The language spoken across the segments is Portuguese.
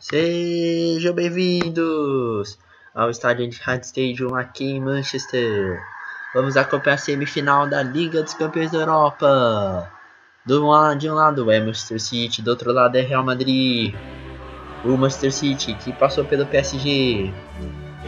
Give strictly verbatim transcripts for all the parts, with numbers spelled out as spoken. Sejam bem-vindos ao estádio Etihad Stadium aqui em Manchester. Vamos acompanhar a semifinal da Liga dos Campeões da Europa. Do lado, de um lado é Manchester City, do outro lado é Real Madrid. O Manchester City que passou pelo P S G.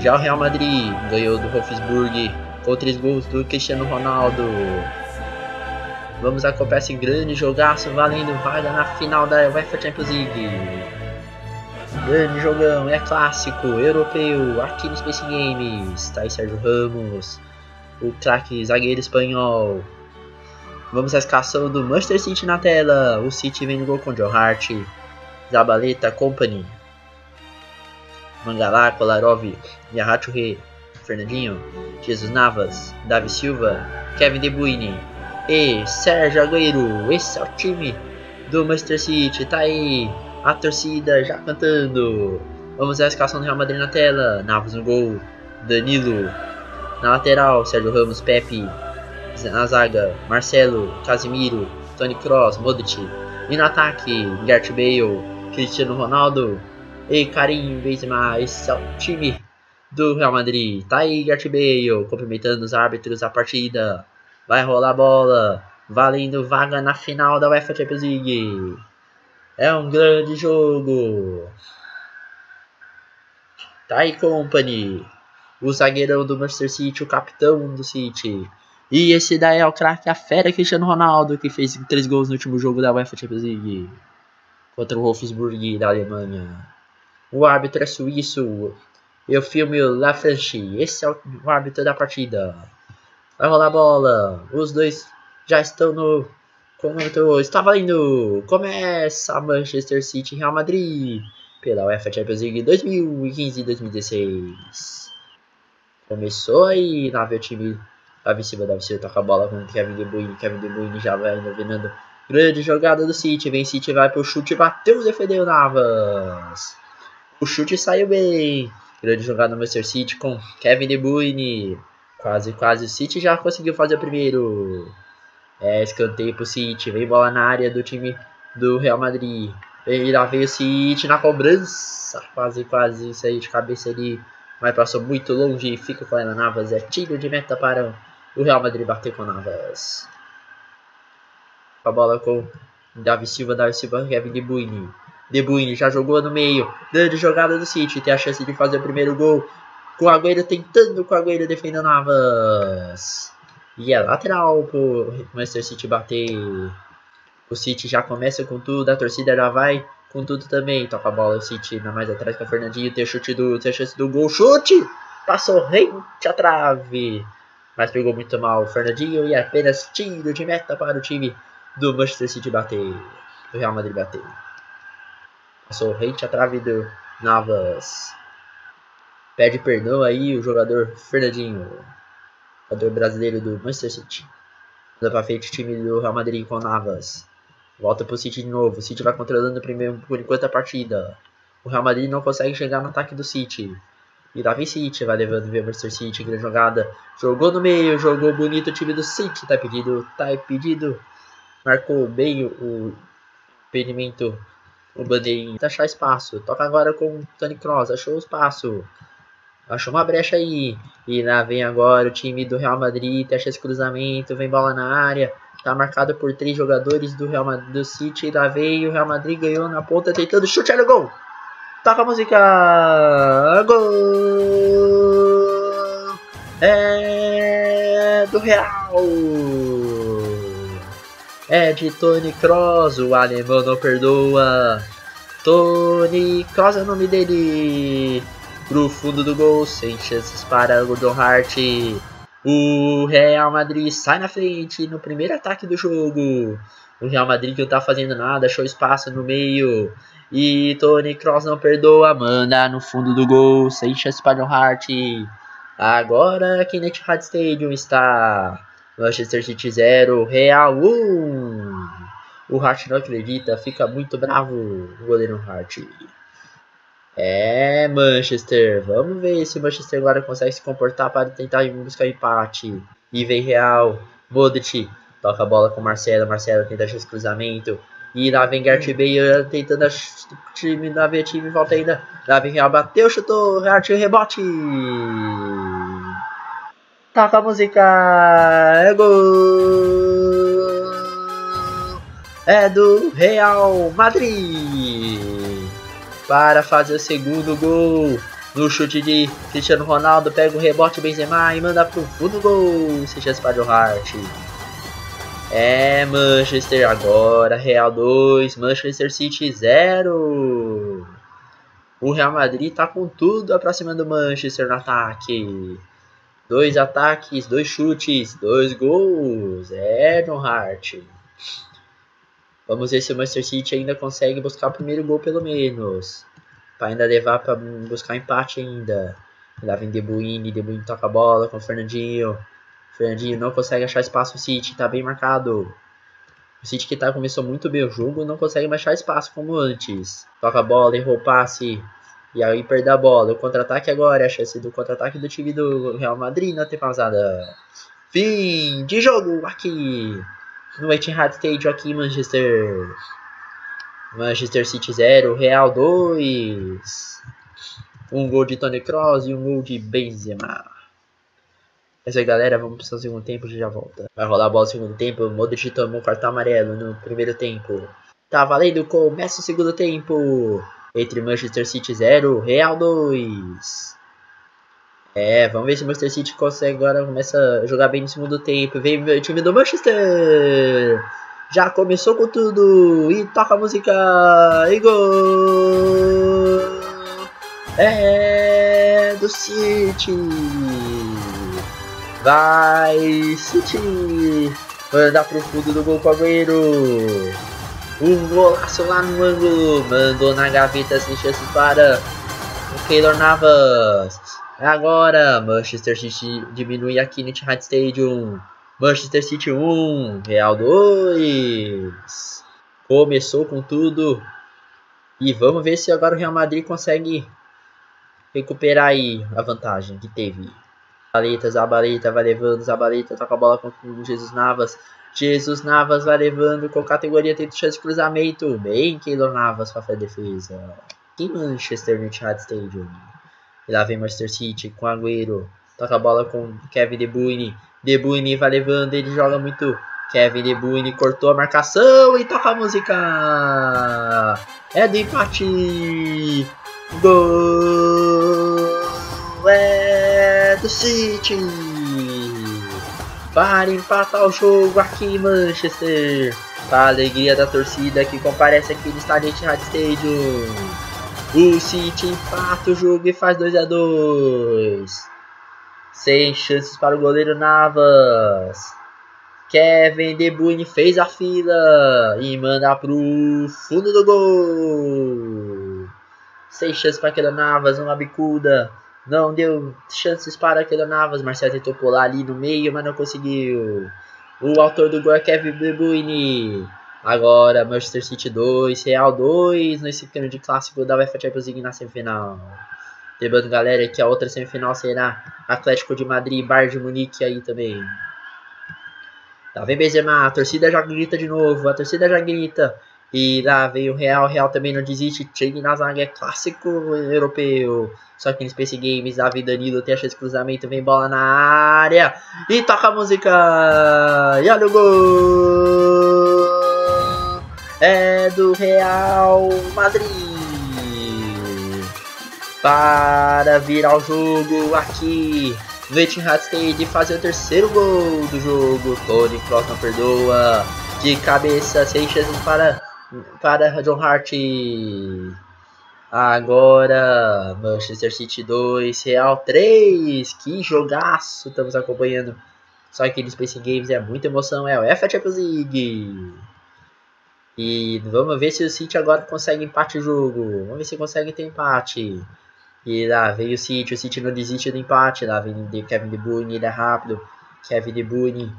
Já o Real Madrid ganhou do Wolfsburg com três gols do Cristiano Ronaldo. Vamos acompanhar esse grande jogaço valendo vaga na final da UEFA Champions League. Grande jogão, é clássico, europeu, aqui no Space Games. Tá aí Sérgio Ramos, o craque zagueiro espanhol. Vamos à escalação do Manchester City na tela. O City vem no gol com Joe Hart, Zabaleta, Company, Mangala, Kolarovic, Yaya Touré, Fernandinho, Jesus Navas, Davi Silva, Kevin De Bruyne e Sérgio Agüero. Esse é o time do Manchester City, tá aí a torcida já cantando. Vamos à escalação do Real Madrid na tela. Navas no gol, Danilo na lateral, Sérgio Ramos, Pepe na zaga, Marcelo, Casemiro, Toni Kroos, Modric, e no ataque Gareth Bale, Cristiano Ronaldo e Karim Benzema. Esse é o time do Real Madrid, tá aí Gareth Bale cumprimentando os árbitros da partida. Vai rolar a bola, valendo vaga na final da UEFA Champions League. É um grande jogo. Tá aí Company, o zagueirão do Manchester City, o capitão do City. E esse daí é o craque, a fera Cristiano Ronaldo, que fez três gols no último jogo da UEFA Champions League contra o Wolfsburg da Alemanha. O árbitro é suíço, eu filme La Franchi. Esse é o árbitro da partida. Vai rolar a bola. Os dois já estão no controle. Está valendo. Começa Manchester City e Real Madrid pela UEFA Champions League dois mil e quinze e dois mil e dezesseis. Começou aí. Lá vem o time. Davi Silva, Davi Silva toca a bola com Kevin De Bruyne. Kevin De Bruyne já vai dominando. Grande jogada do City. Vem City, vai pro chute. Bateu, defendeu Navas. O chute saiu bem. Grande jogada do Manchester City com Kevin De Bruyne. Quase, quase, o City já conseguiu fazer o primeiro. É, escanteio pro City. Vem bola na área do time do Real Madrid. E lá veio o City na cobrança. Quase, quase, saiu de cabeça ali. Mas passou muito longe e fica com ela Navas. É tiro de meta para o Real Madrid bater com Navas. A bola com Davi Silva, Davi Silva, Kevin De Bruyne. De Bruyne já jogou no meio. Grande jogada do City. Tem a chance de fazer o primeiro gol. Com o Agüero tentando, com o Agüero defendendo Navas. E é lateral pro Manchester City bater. O City já começa com tudo, a torcida já vai com tudo também. Toca a bola, o City ainda mais atrás com o Fernandinho. Tem chute do, tem chance do gol, chute! Passou rente à trave. Mas pegou muito mal o Fernandinho e apenas tiro de meta para o time do Manchester City bater. Do Real Madrid bater. Passou rente à trave do Navas. Pede perdão aí o jogador Fernandinho, jogador brasileiro do Manchester City. Manda pra frente o time do Real Madrid com Navas. Volta pro City de novo. O City vai controlando primeiro, por enquanto a partida. O Real Madrid não consegue chegar no ataque do City. E lá vem City, vai levando o Manchester City. Grande jogada. Jogou no meio, jogou bonito o time do City. Tá pedido, tá pedido. Marcou bem o impedimento. O bandeirinho achar espaço. Toca agora com o Toni Kroos. Achou o espaço. Achou uma brecha aí. E lá vem agora o time do Real Madrid. Testa esse cruzamento. Vem bola na área. Tá marcado por três jogadores do Real Madrid, do City. E lá veio o Real Madrid. Ganhou na ponta. Tentando chutar o gol. Toca a música. Gol. É do Real. É de Toni Kroos. O alemão não perdoa. Toni Kroos é o nome dele. Pro fundo do gol, sem chances para o Joe Hart. O Real Madrid sai na frente no primeiro ataque do jogo. O Real Madrid que não tá fazendo nada, achou espaço no meio. E Toni Kroos não perdoa, manda no fundo do gol, sem chances para o Joe Hart. Agora aqui no Etihad Stadium está Manchester City zero, Real um. O Hart não acredita, fica muito bravo o goleiro Hart. É, Manchester. Vamos ver se o Manchester agora consegue se comportar para tentar buscar empate. E vem Real. Modric toca a bola com o Marcelo. Marcelo tenta achar esse cruzamento. E lá vem Gareth Bale tentando time, lá vem time, volta ainda. Lá vem Real, bateu, chutou, Hart, rebote. Toca a música. É gol. É do Real Madrid. Para fazer o segundo gol. No chute de Cristiano Ronaldo, pega o rebote Benzema e manda pro fundo do gol. Sem chance para Joe Hart. É Manchester agora, Real dois, Manchester City zero. O Real Madrid tá com tudo aproximando o Manchester no ataque. Dois ataques, dois chutes, dois gols. É John Hart. Vamos ver se o Manchester City ainda consegue buscar o primeiro gol pelo menos. Para ainda levar para buscar empate ainda. Lá vem De Bruyne, De Bruyne toca a bola com o Fernandinho. Fernandinho não consegue achar espaço, o City tá bem marcado. O City que tá, começou muito bem o jogo, não consegue mais achar espaço como antes. Toca a bola, errou o passe, e aí perde a bola. O contra-ataque agora, a chance do contra-ataque do time do Real Madrid, não tem pausada. Fim de jogo aqui, no Etihad Stadium aqui em Manchester. Manchester City zero, Real dois. Um gol de Toni Kroos e um gol de Benzema. É isso aí, galera, vamos para o segundo tempo e já volta. Vai rolar a bola no segundo tempo, o Modric tomou o cartão amarelo no primeiro tempo. Tá valendo, começa o segundo tempo. Entre Manchester City zero, Real dois. É, vamos ver se o Manchester City consegue agora, começa a jogar bem no segundo tempo. Vem o time do Manchester. Já começou com tudo e toca a música. E gol! É do City. Vai, City! Manda pro fundo do gol, Agüero! Um golaço lá no ângulo! Mandou na gaveta sem chance para o Keylor Navas! Agora, Manchester City diminui aqui no Etihad Stadium. Manchester City um, Real dois! Começou com tudo! E vamos ver se agora o Real Madrid consegue recuperar aí a vantagem que teve. Zabaleta, Zabaleta, vai levando, Zabaleta, toca a bola com o Jesus Navas. Jesus Navas vai levando, com categoria, tenta chance de cruzamento. Bem, Keylor Navas para fazer a defesa. Em Manchester, no Etihad Stadium. E lá vem Manchester City com Agüero. Toca a bola com Kevin De Bruyne. De Bruyne vai levando, ele joga muito. Kevin De Bruyne cortou a marcação e toca a música. É do empate. Gol. É. Do City para empatar o jogo aqui em Manchester, a alegria da torcida que comparece aqui no estádio Etihad Stadium. O City empata o jogo e faz dois a dois, sem chances para o goleiro Navas. Kevin De Bruyne fez a fila e manda para o fundo do gol, sem chances para aquele Navas, uma bicuda. Não deu chances para Keylor Navas. Marcelo tentou pular ali no meio, mas não conseguiu. O autor do gol é Kevin De Bruyne. Agora Manchester City dois, Real dois. Nesse grande clássico da UEFA Champions League na semifinal. Lembrando, galera, que a outra semifinal será Atlético de Madrid e Bayern de Munique aí também. Lá vem Benzema. A torcida já grita de novo. A torcida já grita. E lá veio o Real, o Real também não desiste, chega na zaga, é clássico europeu. Só que no Space Games, lá vem Danilo, tem a chance de cruzamento, vem bola na área. E toca a música. E olha o gol. É do Real Madrid. Para virar o jogo aqui no Etihad Stadium e fazer o terceiro gol do jogo. Toni Kroos não perdoa. De cabeça, sem chances para... Para John Hart. Agora Manchester City dois, Real três. Que jogaço estamos acompanhando. Só que no Space Games é muita emoção. É o UEFA Champions League. E vamos ver se o City agora consegue empate o jogo. Vamos ver se consegue ter empate. E lá veio o City. O City não desiste do empate. Lá vem Kevin De Bruyne. Ele é rápido. Kevin De Bruyne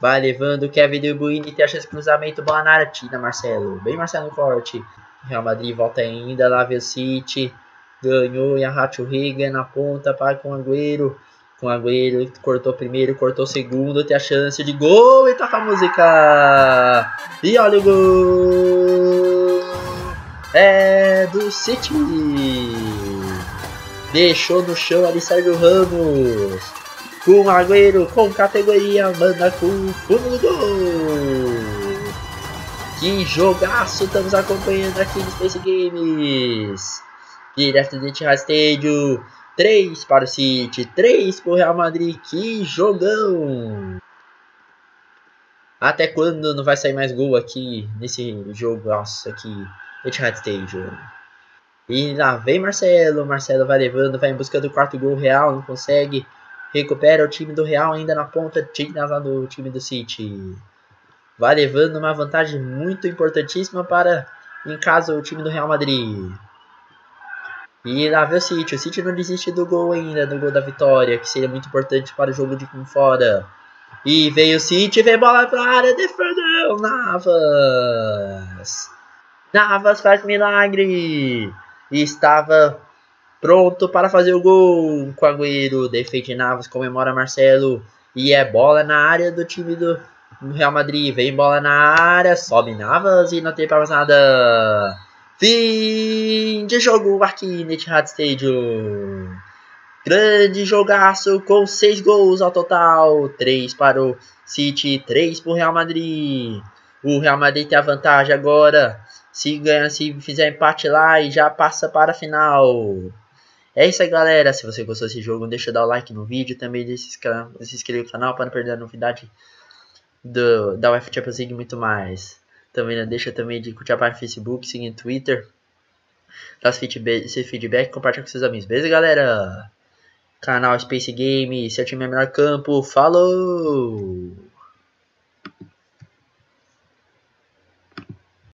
vai levando, Kevin De Bruyne tem a chance de cruzamento, bola na área, tira Marcelo. Bem Marcelo no corte. Real Madrid volta ainda, lá vem o City. Ganhou, Yaya Touré na ponta, para com o Agüero. com o Agüero, cortou primeiro, cortou segundo, tem a chance de gol e toca a música. E olha o gol! É do City! Deixou no chão ali Sérgio Ramos. Com o Agüero, com categoria, manda com o fundo do gol! Que jogaço estamos acompanhando aqui no Space Games! Direto do Etihad Stadium, três para o City, três para o Real Madrid, que jogão! Até quando não vai sair mais gol aqui nesse jogo? Nossa, aqui, Etihad Stadium. E lá vem Marcelo, Marcelo vai levando, vai em busca do quarto gol Real, não consegue. Recupera o time do Real ainda na ponta, digna lá do time do City. Vai levando uma vantagem muito importantíssima para, em casa, o time do Real Madrid. E lá vem o City. O City não desiste do gol ainda, do gol da vitória, que seria muito importante para o jogo de com fora. E veio o City, vem bola para a área, defendeu Navas. Navas faz milagre. E estava pronto para fazer o gol com o Agüero. Defende Navas, comemora Marcelo. E é bola na área do time do Real Madrid. Vem bola na área, sobe Navas e não tem para mais nada. Fim de jogo aqui no Etihad Stadium. Grande jogaço com seis gols ao total. três para o City, três para o Real Madrid. O Real Madrid tem a vantagem agora. Se ganhar, se fizer empate lá e já passa para a final. É isso aí, galera. Se você gostou desse jogo, deixa dar o like no vídeo. Também se inscrever, se inscrever no canal para não perder a novidade do, da UEFA Champions League e muito mais. Também não deixa também de curtir a página no Facebook, seguir no Twitter, dar seu feedback e compartilhar com seus amigos. Beleza, galera? Canal Space Game, seu time é melhor campo. Falou!